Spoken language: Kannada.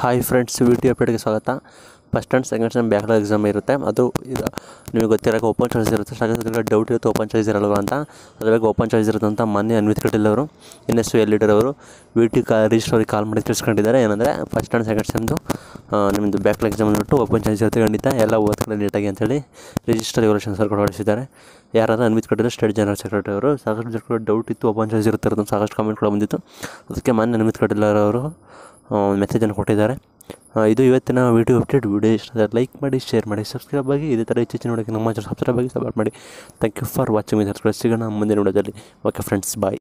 हाई फ्रेंड्स, वी टी अपडेट्गे स्वागत। First and second sem backlog exam ಇರುತ್ತೆ, ಅದು ನಿಮಗೆ ಗೊತ್ತಿರೋ ಓಪನ್ ಚಾಯ್ಸ್ ಇರುತ್ತೆ, ಹಾಗಾದ್ರೆ ಡೌಟ್ ಇರುತ್ತೆ ಓಪನ್ ಚಾಯ್ಸ್ ಇರಲ್ವಾ ಅಂತ, ಅದರ ಬಗ್ಗೆ ಓಪನ್ ಚಾಯ್ಸ್ ಇರುತ್ತೆ ಅಂತ ಮೊನ್ನೆ ಅನ್ವಿತ್ ಕಟೀಲ್ ಅವರು NSU ಲೀಡರ್ ಅವರು ವಿ ಟಿ ರಿಜಿಸ್ಟರ್ ಅವ್ರಿಗೆ ಕಾಲ್ ಮಾಡಿ ತಿಳಿಸ್ಕೊಂಡಿದ್ದಾರೆ. ಏನಂದರೆ ಫಸ್ಟ್ ಆ್ಯಂಡ್ ಸೆಕೆಂಡ್ ಸೆಮ್ದು ನಿಮ್ಮದು ಬ್ಯಾಕ್ಲಾಗ್ ಎಕ್ಸಾಮ್ ಅಂದ್ಬಿಟ್ಟು ಓಪನ್ ಚಾಯ್ಸ್ ಇರುತ್ತೆ, ಖಂಡಿತ ಎಲ್ಲ ಓದ್ಕೊಳ್ಳಿ ನೀಟಾಗಿ ಅಂತೇಳಿ ರಿಜಿಸ್ಟರ್ ರೆಗ್ಯುಲೇಷನ್ ಸರ್ ಕೂಡ ಹೊರಡಿಸಿದ್ದಾರೆ. ಯಾರಾದರೂ Anvith Kateel state general secretary ಅವರು ಸಾಕಷ್ಟು ಜನರು ಡೌಟ್ ಇತ್ತು ಓಪನ್ ಚಾಯ್ಸ್ ಇರುತ್ತೆ ಅಂತ ಸಾಕಷ್ಟು ಕಾಮೆಂಟ್ ಕೂಡ ಬಂದಿತ್ತು, ಅದಕ್ಕೆ ಮೊನ್ನೆ ಅನ್ವಿತ್ ಕಟೀಲ್ ಅವರು ಮೆಸೇಜನ್ನು ಕೊಟ್ಟಿದ್ದಾರೆ. ಇದು ಇವತ್ತಿನ ವೀಡಿಯೋ ಅಪ್ಡೇಟ್. ವೀಡಿಯೋ ಇಷ್ಟ ಆದರೆ ಲೈಕ್ ಮಾಡಿ, ಶೇರ್ ಮಾಡಿ, ಸಬ್ಸ್ಕ್ರೈಬ್ ಆಗಿ. ಇದೇ ಥರ ಹೆಚ್ಚು ನೋಡೋಕ್ಕೆ ನಮ್ಮ ಚಾನಲ್ ಸಬ್ಸ್ಕ್ರೈಬ್ ಆಗಿ ಸಪೋರ್ಟ್ ಮಾಡಿ. Thank you for watching. ಸಿಗೋಣ ಮುಂದಿನ ವಿಡಿಯೋದಲ್ಲಿ. ಓಕೆ ಫ್ರೆಂಡ್ಸ್, ಬಾಯ್.